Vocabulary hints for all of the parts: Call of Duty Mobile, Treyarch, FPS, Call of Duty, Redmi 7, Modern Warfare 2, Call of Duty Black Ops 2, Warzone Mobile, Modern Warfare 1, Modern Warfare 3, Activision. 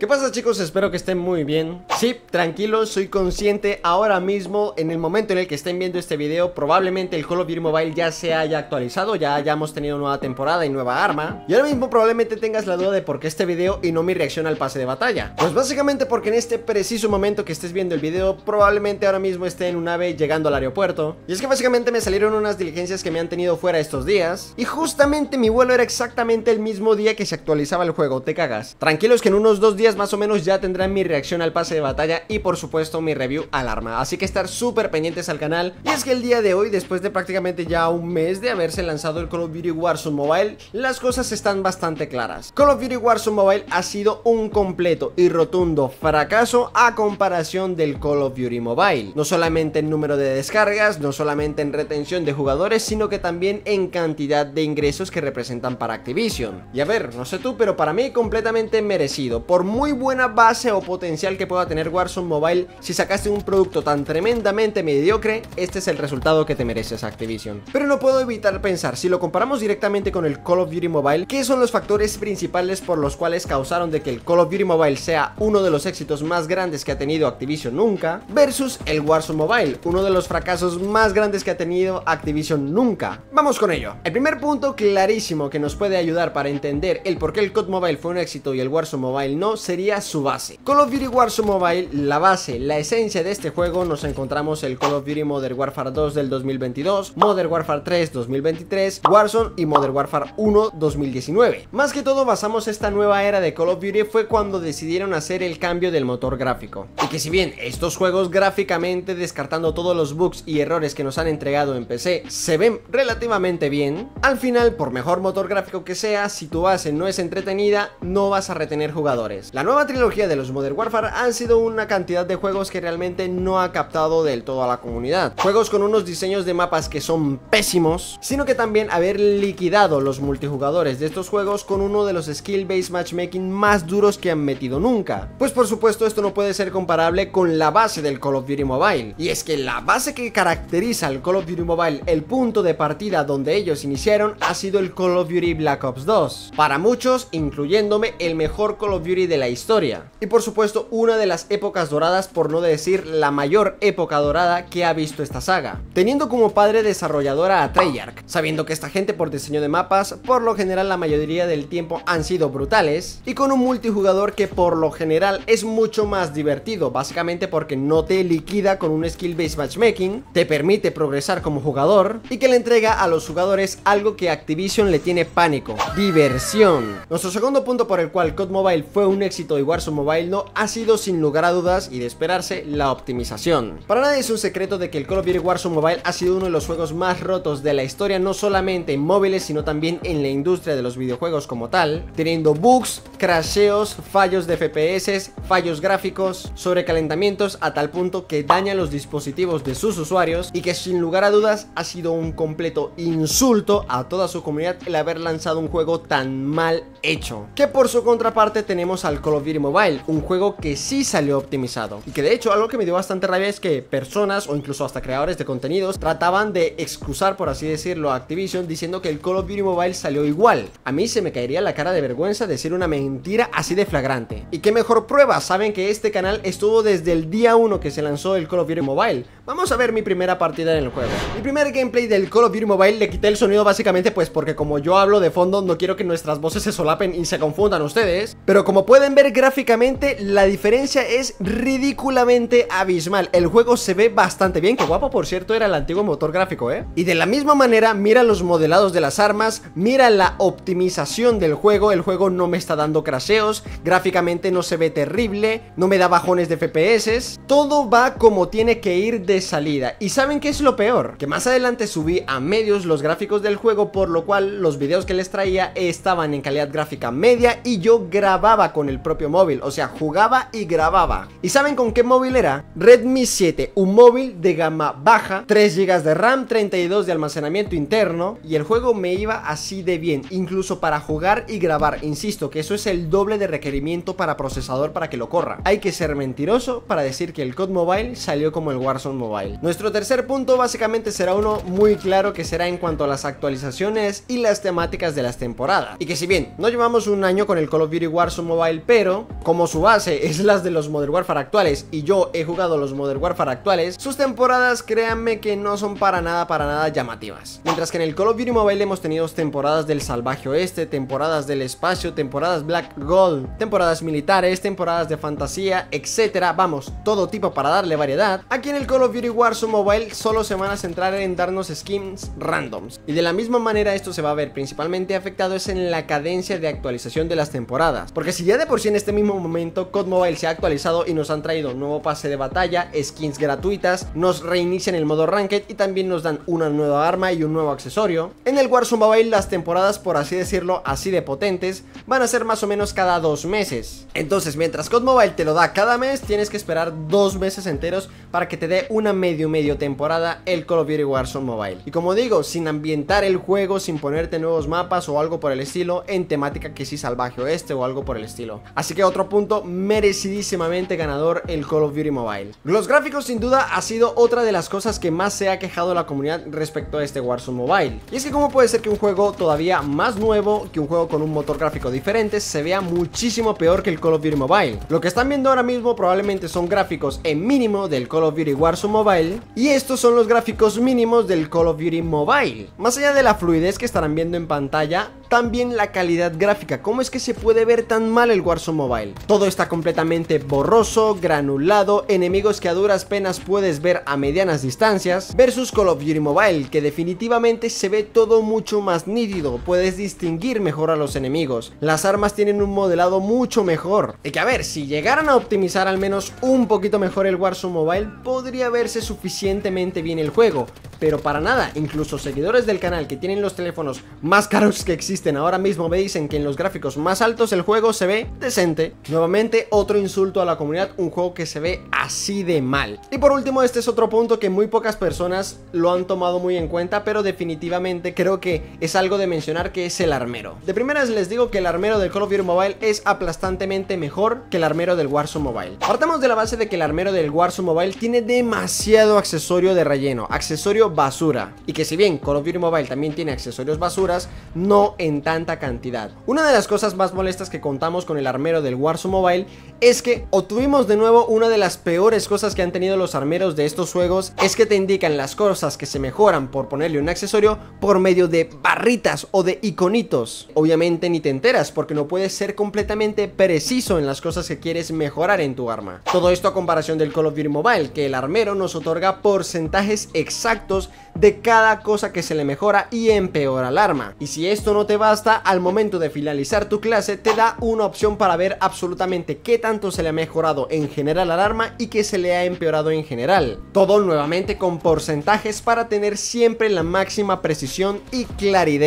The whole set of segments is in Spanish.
¿Qué pasa, chicos? Espero que estén muy bien. Sí, tranquilos, soy consciente. Ahora mismo, en el momento en el que estén viendo este video, probablemente el Call of Duty Mobile ya se haya actualizado, ya hayamos tenido nueva temporada y nueva arma. Y ahora mismo probablemente tengas la duda de por qué este video y no mi reacción al pase de batalla. Pues básicamente porque en este preciso momento que estés viendo el video, probablemente ahora mismo esté en un AVE llegando al aeropuerto. Y es que básicamente me salieron unas diligencias que me han tenido fuera estos días, y justamente mi vuelo era exactamente el mismo día que se actualizaba el juego. Te cagas. Tranquilos que en unos 2 días más o menos ya tendrán mi reacción al pase de batalla y por supuesto mi review al arma, así que estar súper pendientes al canal. Y es que el día de hoy, después de prácticamente ya un mes de haberse lanzado el Call of Duty Warzone Mobile, las cosas están bastante claras. Call of Duty Warzone Mobile ha sido un completo y rotundo fracaso a comparación del Call of Duty Mobile, no solamente en número de descargas, no solamente en retención de jugadores, sino que también en cantidad de ingresos que representan para Activision. Y a ver, no sé tú, pero para mí completamente merecido, por muy buena base o potencial que pueda tener Warzone Mobile. Si sacaste un producto tan tremendamente mediocre, este es el resultado que te mereces, Activision. Pero no puedo evitar pensar, si lo comparamos directamente con el Call of Duty Mobile, ¿qué son los factores principales por los cuales causaron de que el Call of Duty Mobile sea uno de los éxitos más grandes que ha tenido Activision nunca, versus el Warzone Mobile, uno de los fracasos más grandes que ha tenido Activision nunca? Vamos con ello. El primer punto clarísimo que nos puede ayudar para entender el por qué el COD Mobile fue un éxito y el Warzone Mobile no, sería su base. Call of Duty Warzone Mobile, la base, la esencia de este juego, nos encontramos el Call of Duty Modern Warfare 2 del 2022, Modern Warfare 3 2023, Warzone y Modern Warfare 1 2019. Más que todo basamos esta nueva era de Call of Duty fue cuando decidieron hacer el cambio del motor gráfico. Y que si bien estos juegos gráficamente, descartando todos los bugs y errores que nos han entregado en PC, se ven relativamente bien, al final, por mejor motor gráfico que sea, si tu base no es entretenida, no vas a retener jugadores. La nueva trilogía de los Modern Warfare han sido una cantidad de juegos que realmente no ha captado del todo a la comunidad. Juegos con unos diseños de mapas que son pésimos, sino que también haber liquidado los multijugadores de estos juegos con uno de los skill-based matchmaking más duros que han metido nunca. Pues por supuesto esto no puede ser comparable con la base del Call of Duty Mobile. Y es que la base que caracteriza al Call of Duty Mobile, el punto de partida donde ellos iniciaron, ha sido el Call of Duty Black Ops 2. Para muchos, incluyéndome, el mejor Call of Duty de la historia, y por supuesto una de las épocas doradas, por no decir la mayor época dorada que ha visto esta saga, teniendo como padre desarrolladora a Treyarch, sabiendo que esta gente por diseño de mapas por lo general la mayoría del tiempo han sido brutales, y con un multijugador que por lo general es mucho más divertido, básicamente porque no te liquida con un skill-based matchmaking, te permite progresar como jugador, y que le entrega a los jugadores algo que Activision le tiene pánico: diversión. Nuestro segundo punto por el cual COD Mobile fue un éxito y Warzone Mobile no, ha sido sin lugar a dudas y de esperarse, la optimización. Para nadie es un secreto de que el Call of Duty Warzone Mobile ha sido uno de los juegos más rotos de la historia, no solamente en móviles sino también en la industria de los videojuegos como tal, teniendo bugs, crasheos, fallos de FPS, fallos gráficos, sobrecalentamientos a tal punto que daña los dispositivos de sus usuarios, y que sin lugar a dudas ha sido un completo insulto a toda su comunidad el haber lanzado un juego tan mal hecho. Que por su contraparte tenemos al Call of Duty Mobile, un juego que sí salió optimizado, y que de hecho algo que me dio bastante rabia es que personas o incluso hasta creadores de contenidos trataban de excusar, por así decirlo, a Activision diciendo que el Call of Duty Mobile salió igual. A mí se me caería la cara de vergüenza decir una mentira así de flagrante, y qué mejor prueba, saben que este canal estuvo desde el día 1 que se lanzó el Call of Duty Mobile. Vamos a ver mi primera partida en el juego, mi primer gameplay del Call of Duty Mobile. Le quité el sonido básicamente pues porque como yo hablo de fondo no quiero que nuestras voces se solapen y se confundan ustedes, pero como pueden ver gráficamente la diferencia es ridículamente abismal. El juego se ve bastante bien, que guapo por cierto era el antiguo motor gráfico, ¿eh? Y de la misma manera, mira los modelados de las armas, mira la optimización del juego. El juego no me está dando crasheos, gráficamente no se ve terrible, no me da bajones de FPS, todo va como tiene que ir de salida. Y ¿saben qué es lo peor? Que más adelante subí a medios los gráficos del juego, por lo cual los videos que les traía estaban en calidad gráfica media, y yo grababa con el propio móvil, o sea, jugaba y grababa. ¿Y saben con qué móvil era? Redmi 7, un móvil de gama baja, 3 GB de RAM, 32 de almacenamiento interno, y el juego me iba así de bien, incluso para jugar y grabar. Insisto que eso es el doble de requerimiento para procesador para que lo corra. Hay que ser mentiroso para decir que el COD Mobile salió como el Warzone Mobile. Nuestro tercer punto básicamente será uno muy claro, que será en cuanto a las actualizaciones y las temáticas de las temporadas. Y que si bien no llevamos un año con el Call of Duty Warzone Mobile, pero como su base es las de los Modern Warfare actuales y yo he jugado los Modern Warfare actuales, sus temporadas créanme que no son para nada llamativas. Mientras que en el Call of Duty Mobile hemos tenido temporadas del Salvaje Oeste, temporadas del espacio, temporadas Black Gold, temporadas militares, temporadas de fantasía, etcétera, vamos, todo tipo para darle variedad. Aquí en el Call of Duty Warzone Mobile solo se van a centrar en darnos skins randoms, y de la misma manera esto se va a ver principalmente afectado es en la cadencia de actualización de las temporadas, porque si ya de por sí en este mismo momento COD Mobile se ha actualizado y nos han traído nuevo pase de batalla, skins gratuitas, nos reinician el modo Ranked y también nos dan una nueva arma y un nuevo accesorio, en el Warzone Mobile las temporadas, por así decirlo, así de potentes, van a ser más o menos cada 2 meses. Entonces mientras COD Mobile te lo da cada mes, tienes que esperar 2 meses enteros para que te dé una medio temporada el Call of Duty Warzone Mobile. Y como digo, sin ambientar el juego, sin ponerte nuevos mapas o algo por el estilo, en temática que sí Salvaje Oeste o algo por el estilo. Así que otro punto merecidísimamente ganador el Call of Duty Mobile. Los gráficos sin duda ha sido otra de las cosas que más se ha quejado la comunidad respecto a este Warzone Mobile. Y es que cómo puede ser que un juego todavía más nuevo, que un juego con un motor gráfico diferente, se vea muchísimo peor que el Call of Duty Mobile. Lo que están viendo ahora mismo probablemente son gráficos en mínimo del Call of Duty Warzone Mobile, y estos son los gráficos mínimos del Call of Duty Mobile. Más allá de la fluidez que estarán viendo en pantalla, también la calidad gráfica. ¿Cómo es que se puede ver tan mal el Warzone Mobile? Todo está completamente borroso, granulado, enemigos que a duras penas puedes ver a medianas distancias, versus Call of Duty Mobile, que definitivamente se ve todo mucho más nítido, puedes distinguir mejor a los enemigos, las armas tienen un modelado mucho mejor. Y que a ver, si llegaran a optimizar al menos un poquito mejor el Warzone Mobile, podría verse suficientemente bien el juego, pero para nada. Incluso seguidores del canal que tienen los teléfonos más caros que existen ahora mismo me dicen que en los gráficos más altos el juego se ve decente. Nuevamente otro insulto a la comunidad, un juego que se ve así de mal. Y por último, este es otro punto que muy pocas personas lo han tomado muy en cuenta, pero definitivamente creo que es algo de mencionar, que es el armero. De primeras les digo que el armero del Call of Duty Mobile es aplastantemente mejor que el armero del Warzone Mobile. Partamos de la base de que el armero del Warzone Mobile tiene demasiado accesorio de relleno, accesorio basura, y que si bien Call of Duty Mobile también tiene accesorios basuras, no en tanta cantidad. Una de las cosas más molestas que contamos con el armero del Warzone Mobile es que obtuvimos de nuevo una de las peores cosas que han tenido los armeros de estos juegos, es que te indican las cosas que se mejoran por ponerle un accesorio por medio de barritas o de iconitos. Obviamente ni te enteras porque no puedes ser completamente preciso en las cosas que quieres mejorar en tu arma. Todo esto a comparación del Call of Duty Mobile, que el armero nos otorga porcentajes exactos de cada cosa que se le mejora y empeora el arma. Y si esto no te basta, al momento de finalizar tu clase te da una opción para ver absolutamente qué tanto se le ha mejorado en general al arma y qué se le ha empeorado en general. Todo nuevamente con porcentajes para tener siempre la máxima precisión y claridad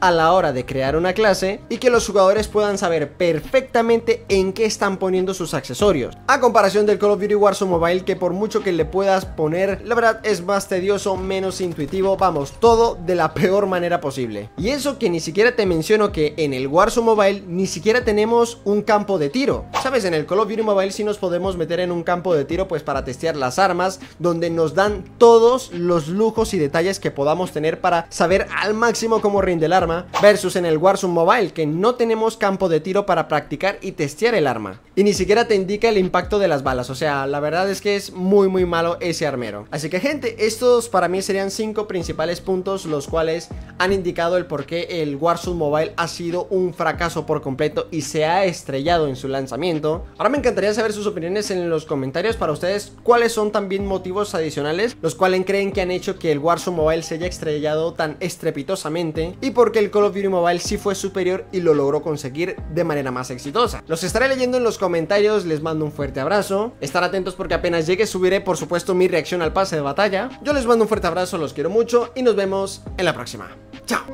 a la hora de crear una clase, y que los jugadores puedan saber perfectamente en qué están poniendo sus accesorios, a comparación del Call of Duty Warzone Mobile, que por mucho que le puedas poner, la verdad es más tedioso, menos intuitivo, vamos, todo de la peor manera posible. Y eso que ni siquiera te menciono que en el Warzone Mobile ni siquiera tenemos un campo de tiro. Sabes, en el Call of Duty Mobile sí nos podemos meter en un campo de tiro pues para testear las armas, donde nos dan todos los lujos y detalles que podamos tener para saber al máximo cómo rinde el arma, versus en el Warzone Mobile que no tenemos campo de tiro para practicar y testear el arma, y ni siquiera te indica el impacto de las balas. O sea, la verdad es que es muy malo ese armero. Así que gente, estos para mí serían 5 principales puntos los cuales han indicado el por qué el Warzone Mobile ha sido un fracaso por completo y se ha estrellado en su lanzamiento. Ahora me encantaría saber sus opiniones en los comentarios para ustedes, cuáles son también motivos adicionales los cuales creen que han hecho que el Warzone Mobile se haya estrellado tan estrepitosamente, y por que el Call of Duty Mobile sí fue superior y lo logró conseguir de manera más exitosa. Los estaré leyendo en los comentarios, les mando un fuerte abrazo. Estar atentos porque apenas llegue subiré por supuesto mi reacción al pase de batalla. Yo les mando un fuerte abrazo, los quiero mucho y nos vemos en la próxima. ¡Chao!